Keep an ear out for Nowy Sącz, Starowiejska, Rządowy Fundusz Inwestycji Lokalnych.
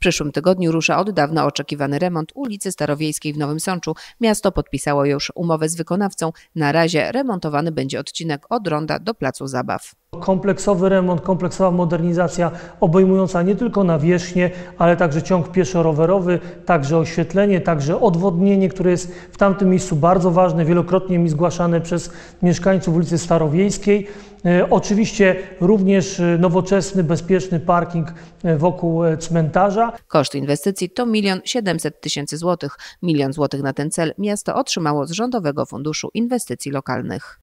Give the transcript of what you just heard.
przyszłym tygodniu rusza od dawna oczekiwany remont ulicy Starowiejskiej w Nowym Sączu. Miasto podpisało już umowę z wykonawcą. Na razie remontowany będzie odcinek od ronda do placu zabaw. Kompleksowy remont, kompleksowa modernizacja obejmująca nie tylko nawierzchnię, ale także ciąg pieszo-rowerowy, także oświetlenie, także odwodnienie, które jest w tamtym miejscu bardzo ważne, wielokrotnie mi zgłaszane przez mieszkańców ulicy Starowiejskiej. Oczywiście również nowoczesny, bezpieczny parking wokół cmentarza. Koszt inwestycji to 1 700 000 złotych. 1 000 000 złotych na ten cel miasto otrzymało z Rządowego Funduszu Inwestycji Lokalnych.